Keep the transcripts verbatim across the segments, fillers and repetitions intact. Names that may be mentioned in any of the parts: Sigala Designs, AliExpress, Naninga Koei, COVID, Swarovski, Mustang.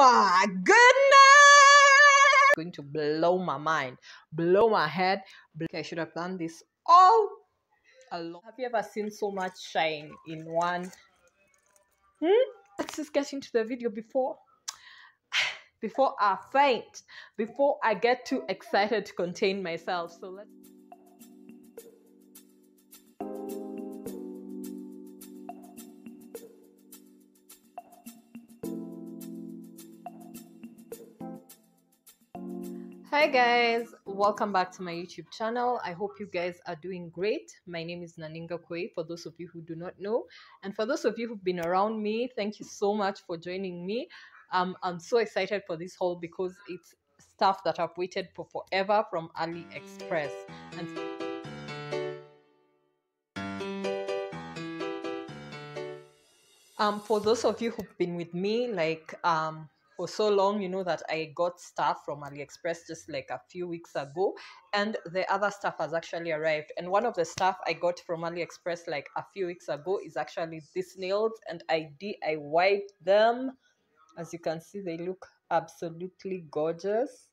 my goodness! Going to blow my mind, blow my head. Okay, I should have done this all along. Have you ever seen so much shine in one? Hmm? Let's just get into the video before before I faint, before I get too excited to contain myself. So let's. Hi guys, welcome back to my YouTube channel. I hope you guys are doing great. My name is Naninga Koei, for those of you who do not know, and for those of you who've been around me, thank you so much for joining me. um I'm so excited for this haul because it's stuff that I've waited for forever from AliExpress. And um for those of you who've been with me like um for so long, you know that I got stuff from AliExpress just like a few weeks ago, and the other stuff has actually arrived. And one of the stuff I got from AliExpress like a few weeks ago is actually these nails, and I D I Y'd them. As you can see, they look absolutely gorgeous.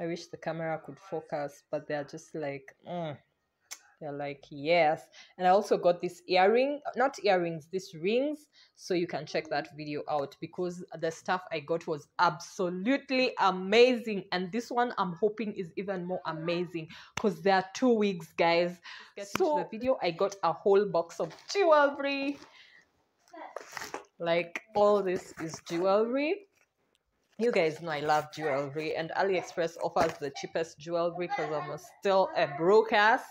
I wish the camera could focus, but they're just like, mm. They're like, yes. And I also got this earring, not earrings, these rings. So you can check that video out because the stuff I got was absolutely amazing. And this one I'm hoping is even more amazing because there are two wigs, guys. Get so into the video. I got a whole box of jewelry. Like all this is jewelry. You guys know I love jewelry, and AliExpress offers the cheapest jewelry because I'm still a broke ass.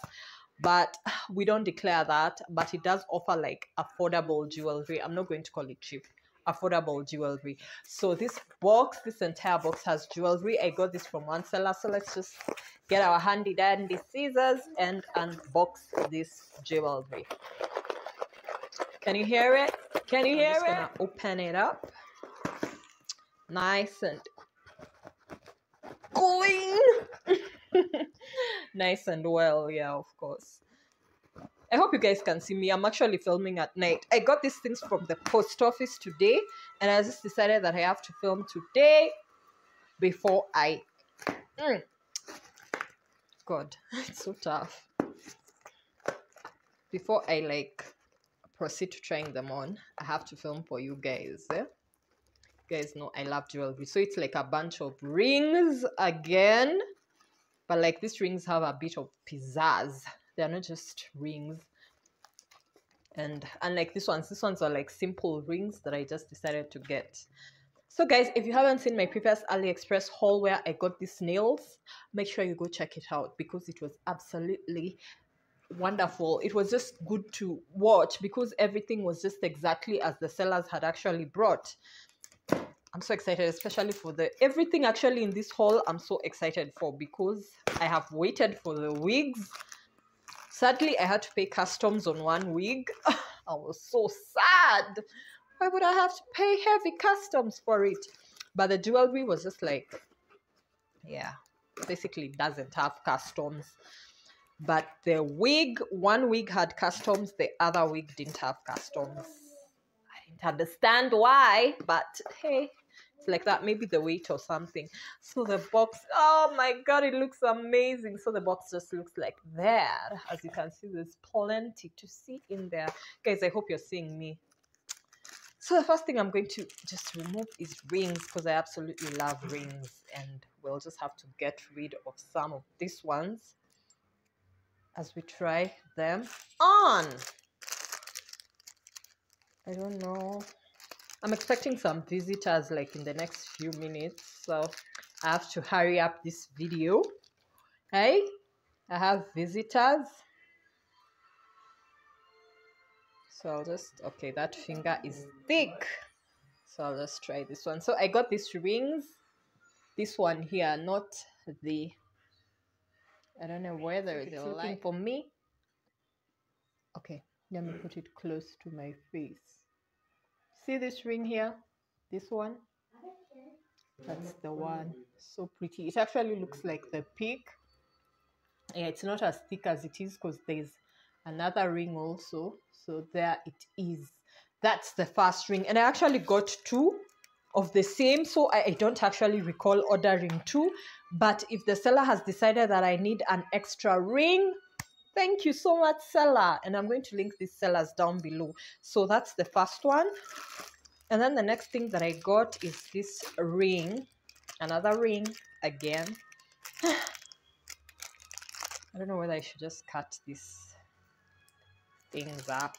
But we don't declare that, but it does offer like affordable jewelry. I'm not going to call it cheap, affordable jewelry. So this box, this entire box has jewelry. I got this from one seller. So let's just get our handy dandy scissors and unbox this jewelry. Can you hear it? Can you hear it? I'm just gonna open it up. Nice and clean. Nice and well, yeah, of course. I hope you guys can see me. I'm actually filming at night. I got these things from the post office today, and I just decided that I have to film today before I mm. God, it's so tough. Before I like proceed to trying them on, I have to film for you guys. Eh? You guys know I love jewelry. So it's like a bunch of rings again. But like these rings have a bit of pizzazz. They're not just rings. And unlike these ones, these ones are like simple rings that I just decided to get. So guys, if you haven't seen my previous AliExpress haul where I got these nails, make sure you go check it out because it was absolutely wonderful. It was just good to watch because everything was just exactly as the sellers had actually brought. I'm so excited, especially for the everything actually in this haul. I'm so excited for because I have waited for the wigs. Sadly, I had to pay customs on one wig. I was so sad. Why would I have to pay heavy customs for it? But the jewelry was just like, yeah, basically doesn't have customs. But the wig, one wig had customs, the other wig didn't have customs. I didn't understand why, but hey, it's like that. Maybe the weight or something. So the box, oh my god, it looks amazing. So the box just looks like that. As you can see, there's plenty to see in there. Guys, I hope you're seeing me. So the first thing I'm going to just remove is rings because I absolutely love rings, and we'll just have to get rid of some of these ones as we try them on. I don't know. I'm expecting some visitors like in the next few minutes, so I have to hurry up this video. Hey, I have visitors. So I'll just, okay, that finger is thick. So I'll just try this one. So I got these rings. This one here, not the, I don't know whether it's looking like for me. Okay, let me put it close to my face. See this ring here? This one? That's the one. So pretty. It actually looks like the peak. Yeah, it's not as thick as it is because there's another ring also. So there it is. That's the first ring. And I actually got two. of the same. So I, I don't actually recall ordering two, but if the seller has decided that I need an extra ring, thank you so much, seller. And I'm going to link these sellers down below. So that's the first one. And then the next thing that I got is this ring, another ring again. I don't know whether I should just cut these things up.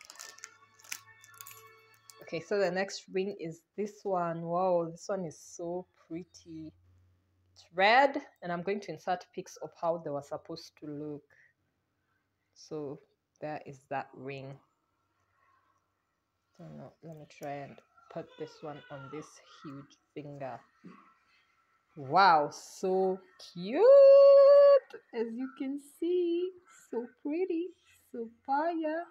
Okay, so the next ring is this one. Wow, this one is so pretty. It's red, and I'm going to insert pics of how they were supposed to look. So there is that ring. I don't know. Let me try and put this one on this huge finger. Wow, so cute. As you can see, so pretty, so fire.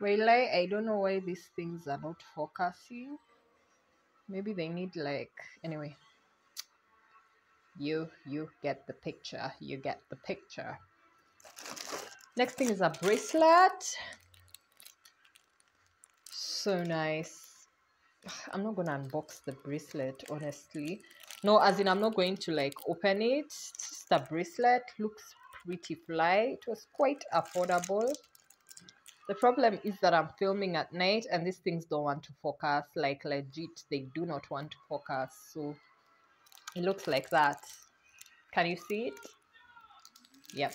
Well, I, I don't know why these things are not focusing. Maybe they need like, anyway. You, you get the picture. You get the picture. Next thing is a bracelet. So nice. I'm not going to unbox the bracelet, honestly. No, as in I'm not going to like open it. It's just a bracelet. Looks pretty fly. It was quite affordable. The problem is that I'm filming at night and these things don't want to focus. Like legit, they do not want to focus. So it looks like that. Can you see it? Yep.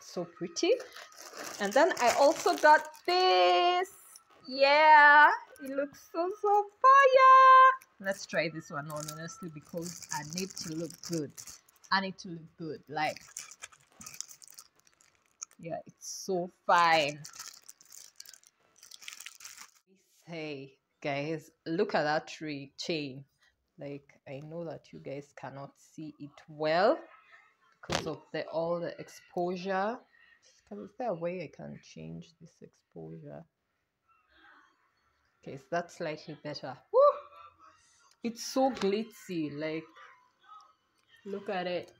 So pretty. And then I also got this. Yeah, it looks so so fire. Let's try this one on, honestly, because I need to look good. I need to look good. Like, yeah, it's so fine. Hey guys, look at that tree chain. Like, I know that you guys cannot see it well because of the all the exposure. Is there a way I can change this exposure? Okay, so that's slightly better. Woo! It's so glitzy. Like, look at it.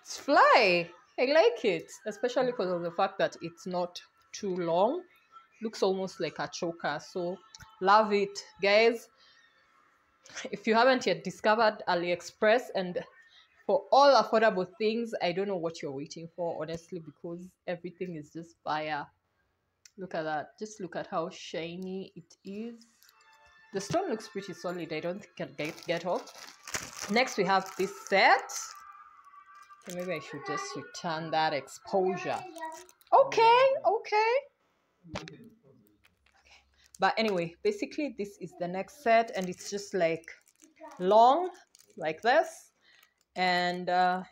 It's fly. I like it, especially because of the fact that it's not too long. Looks almost like a choker. So love it, guys. If you haven't yet discovered AliExpress, and for all affordable things, I don't know what you're waiting for, honestly, because everything is just fire. Look at that. Just look at how shiny it is. The stone looks pretty solid. I don't think it can get off. Next, we have this set. So maybe I should just return that exposure. Okay, okay. Okay. But anyway, basically this is the next set, and it's just like long like this, and uh,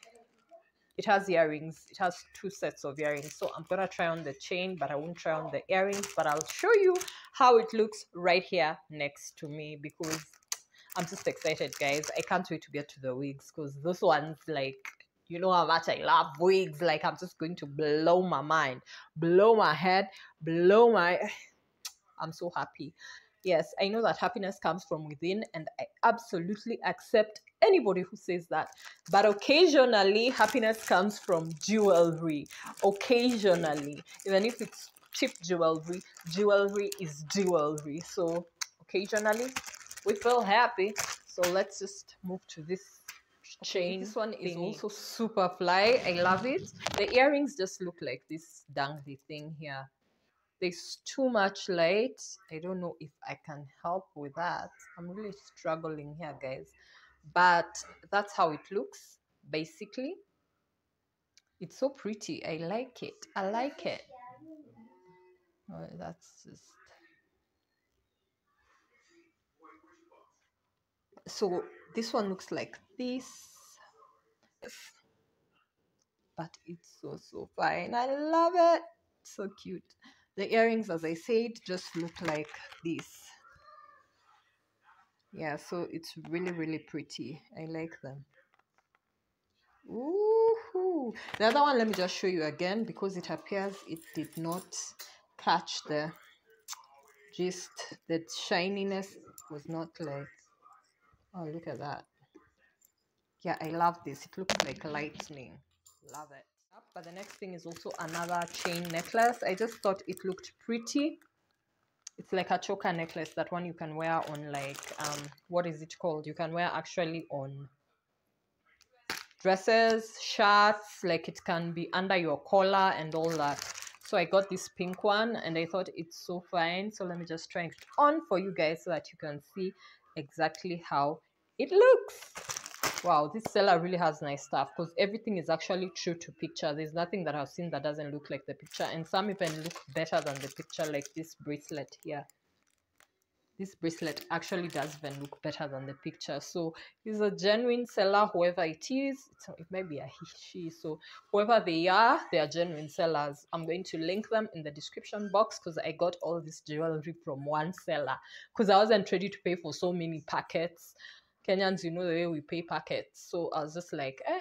it has earrings. It has two sets of earrings. So I'm gonna try on the chain, but I won't try on the earrings, but I'll show you how it looks right here next to me, because I'm just excited, guys. I can't wait to get to the wigs, because those ones, like, you know how much I love wigs. Like, I'm just going to blow my mind, blow my head, blow my... I'm so happy. Yes, I know that happiness comes from within, and I absolutely accept anybody who says that. But occasionally, happiness comes from jewelry. Occasionally. Even if it's cheap jewelry, jewelry is jewelry. So, occasionally, we feel happy. So, let's just move to this chain. This one is also super fly. I love it. The earrings just look like this dangly thing here. There's too much light. I don't know if I can help with that. I'm really struggling here, guys, but that's how it looks basically. It's so pretty. I like it. I like it. Oh, that's just... So this one looks like this, but it's so so fine. I love it. So cute. The earrings, as I said, just look like this. Yeah, so it's really really pretty. I like them. Ooh, the other one, let me just show you again, because it appears it did not catch the gist. The shininess was not like... Oh, look at that. Yeah, I love this. It looks like lightning. Love it. But the next thing is also another chain necklace. I just thought it looked pretty. it's like a choker necklace. That one you can wear on like um what is it called? You can wear actually on dresses, shirts, like it can be under your collar and all that. So I got this pink one and I thought it's so fine. So let me just try it on for you guys so that you can see exactly how it looks. Wow, this seller really has nice stuff because everything is actually true to picture. There's nothing that I've seen that doesn't look like the picture, and some even look better than the picture, like this bracelet here. This bracelet actually does even look better than the picture. So it's a genuine seller, whoever it is. It might be a he, she. So whoever they are, they are genuine sellers. I'm going to link them in the description box because I got all this jewelry from one seller because I wasn't ready to pay for so many packets. Kenyans, you know the way we pay packets. So I was just like, eh,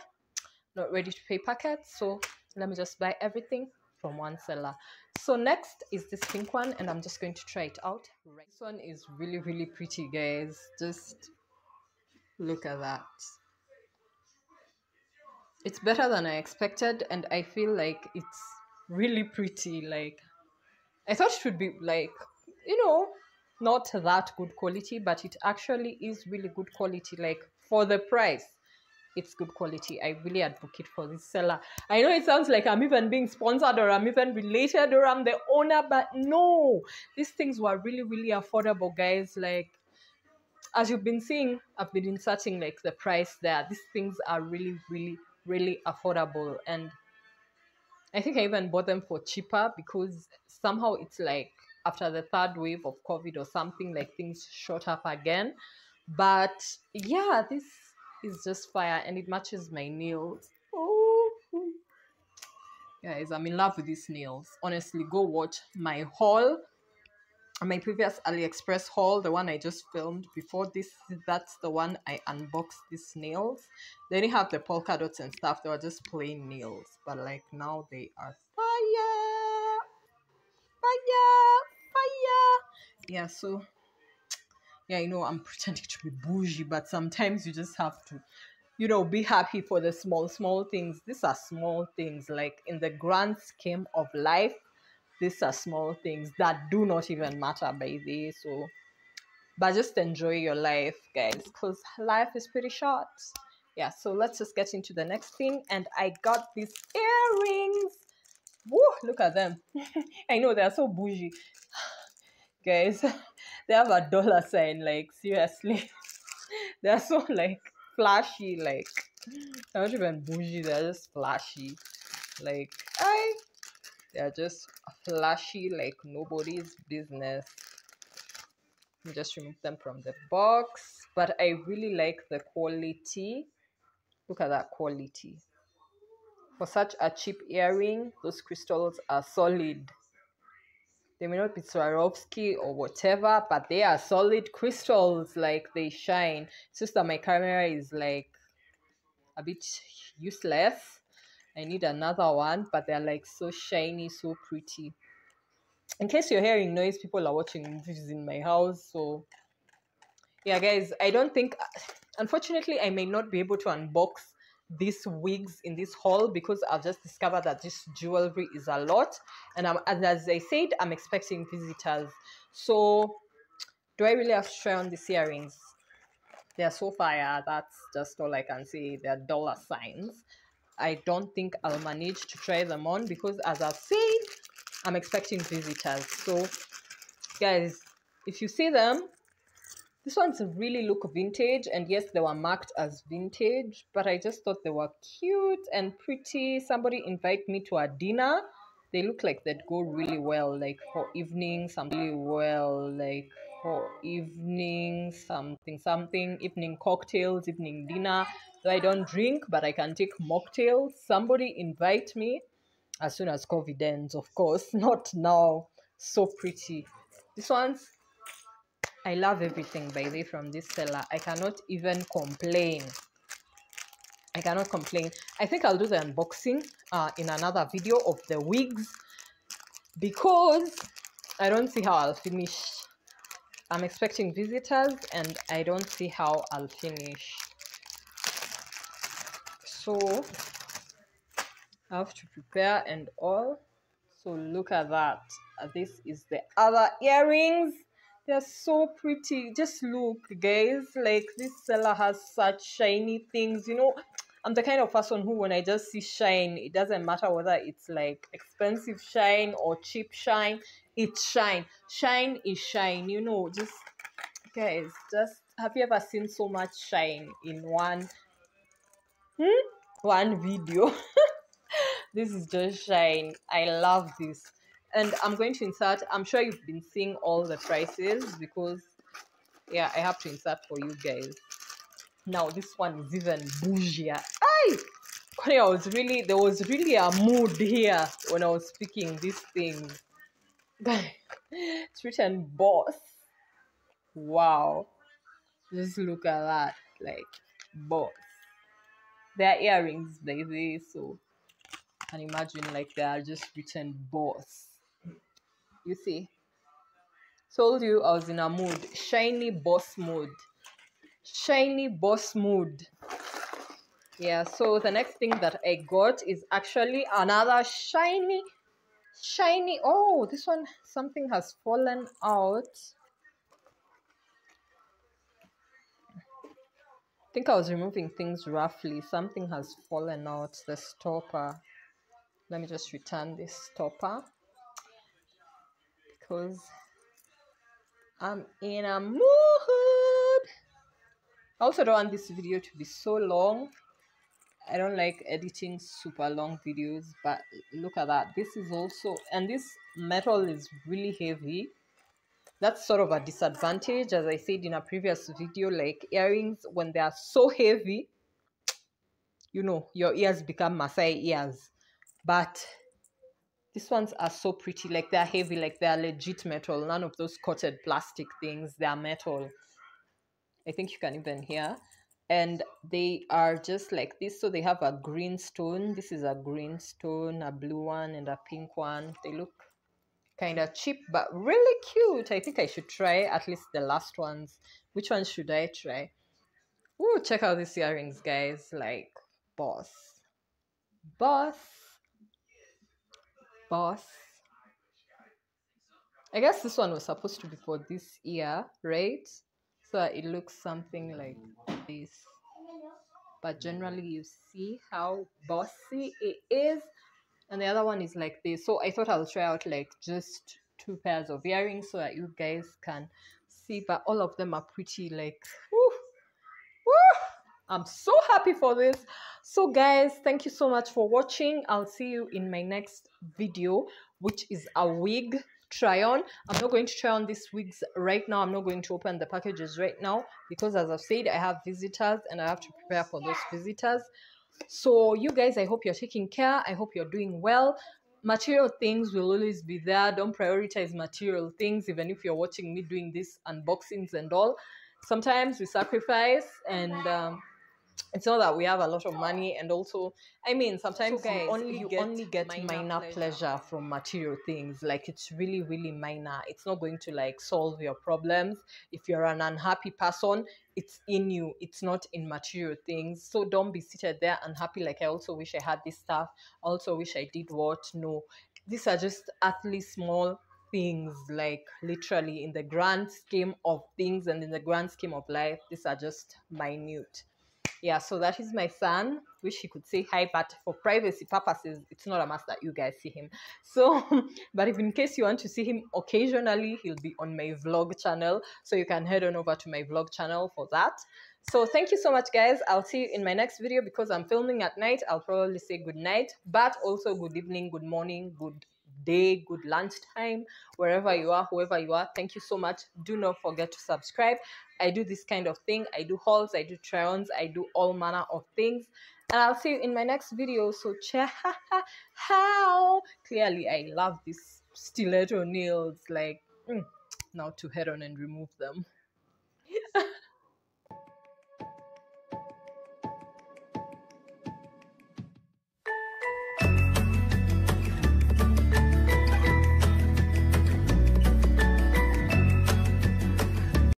not ready to pay packets. So let me just buy everything from one seller. So next is this pink one, and I'm just going to try it out. This one is really, really pretty, guys. Just look at that. It's better than I expected, and I feel like it's really pretty. Like, I thought it would be like, you know, not that good quality, but it actually is really good quality. Like, for the price, it's good quality. I really advocate for this seller. I know it sounds like I'm even being sponsored or I'm even related or I'm the owner, but no, these things were really, really affordable, guys. Like, as you've been seeing, I've been inserting like the price there. These things are really, really, really affordable. And I think I even bought them for cheaper because somehow it's like after the third wave of COVID or something, like things shot up again. But yeah, this is just fire, and it matches my nails. Oh guys, I'm in love with these nails. Honestly, go watch my haul, my previous AliExpress haul, the one I just filmed before this. That's the one I unboxed these nails. They didn't have the polka dots and stuff, they were just plain nails, but like now they are fire, fire, fire. Yeah, so yeah, you know, I'm pretending to be bougie, but sometimes you just have to, you know, be happy for the small, small things. These are small things. Like, in the grand scheme of life, these are small things that do not even matter, by the so, but just enjoy your life, guys, because life is pretty short. Yeah, so let's just get into the next thing. And I got these earrings. Woo, look at them. I know, they're so bougie. Guys, they have a dollar sign, like, seriously. They're so, like, flashy, like, they're not even bougie, they're just flashy. Like, I, they're just flashy, like, nobody's business. Let me just remove them from the box. But I really like the quality. Look at that quality. For such a cheap earring, those crystals are solid. They may not be Swarovski or whatever, but they are solid crystals. Like, they shine. It's just that my camera is like a bit useless. I need another one, but they're like so shiny, so pretty. In case you're hearing noise, people are watching movies in my house. So yeah, guys, I don't think, unfortunately, I may not be able to unbox these wigs in this haul because I've just discovered that this jewelry is a lot, and I'm, as I said, I'm expecting visitors. So do I really have to try on these earrings? They're so fire. That's just all I can say. They're dollar signs. I don't think I'll manage to try them on because, as I've said, I'm expecting visitors. So guys, if you see them, these ones really look vintage, and yes, they were marked as vintage, but I just thought they were cute and pretty. Somebody invited me to a dinner. They look like they'd go really well, like for evening, something really well, like for evening, something, something, evening cocktails, evening dinner. Though I don't drink, but I can take mocktails. Somebody invite me as soon as COVID ends, of course, not now. So pretty. These ones, I love everything, by the way, from this seller. I cannot even complain. I cannot complain. I think I'll do the unboxing uh, in another video of the wigs because I don't see how I'll finish. I'm expecting visitors, and I don't see how I'll finish. So I have to prepare and all. So look at that. This is the other earrings. They're so pretty. Just look, guys. Like, this seller has such shiny things. You know, I'm the kind of person who, when I just see shine, it doesn't matter whether it's like expensive shine or cheap shine. It's shine. Shine is shine. You know, just, guys, just, have you ever seen so much shine in one, hmm? one video? This is just shine. I love this. And I'm going to insert, I'm sure you've been seeing all the prices because, yeah, I have to insert for you guys. Now, this one is even bougier. Aye! When I was really, there was really a mood here when I was picking this thing. It's written boss. Wow. Just look at that. Like, boss. They're earrings, baby, so I can imagine, like, they are just written boss. You see, told you I was in a mood. Shiny boss mood. Shiny boss mood. Yeah, so the next thing that I got is actually another shiny, shiny. Oh, this one, something has fallen out. I think I was removing things roughly. Something has fallen out, the stopper. Let me just return this stopper. Because I'm in a mood. I also don't want this video to be so long. I don't like editing super long videos, but look at that. This is also, and this metal is really heavy. That's sort of a disadvantage, as I said in a previous video, like earrings, when they are so heavy, you know, your ears become Maasai ears. But these ones are so pretty, like they're heavy, like they're legit metal. None of those coated plastic things, they're metal. I think you can even hear. And they are just like this. So they have a green stone. This is a green stone, a blue one, and a pink one. They look kind of cheap, but really cute. I think I should try at least the last ones. Which one should I try? Ooh, check out these earrings, guys. Like, boss. Boss. Boss. I guess this one was supposed to be for this ear, right? So it looks something like this. But generally, you see how bossy it is. And the other one is like this. So I thought I'll try out like just two pairs of earrings so that you guys can see. But all of them are pretty, like, woo, woo. I'm so happy for this. So guys, thank you so much for watching. I'll see you in my next video, which is a wig try on. I'm not going to try on these wigs right now. I'm not going to open the packages right now because, as I've said, I have visitors and I have to prepare for those visitors. So you guys, I hope you're taking care. I hope you're doing well. Material things will always be there. Don't prioritize material things, even if you're watching me doing these unboxings and all. Sometimes we sacrifice, and um, it's not that we have a lot of money. And also, I mean, sometimes so guys, you, only, you get only get minor, minor pleasure. pleasure from material things. Like, it's really, really minor. It's not going to, like, solve your problems. If you're an unhappy person, it's in you. It's not in material things. So don't be seated there unhappy. Like, I also wish I had this stuff. I also wish I did what? No. These are just utterly small things, like, literally in the grand scheme of things and in the grand scheme of life, these are just minute. Yeah, so that is my son. Wish he could say hi, but for privacy purposes, it's not a must that you guys see him. So, but if in case you want to see him occasionally, he'll be on my vlog channel. So you can head on over to my vlog channel for that. So thank you so much, guys. I'll see you in my next video because I'm filming at night. I'll probably say good night, but also good evening, good morning, good day, good lunchtime, wherever you are, whoever you are. Thank you so much. Do not forget to subscribe. I do this kind of thing. I do hauls, I do try-ons, I do all manner of things, and I'll see you in my next video. So ciao. Clearly I love these stiletto nails, like, mm, now to head on and remove them.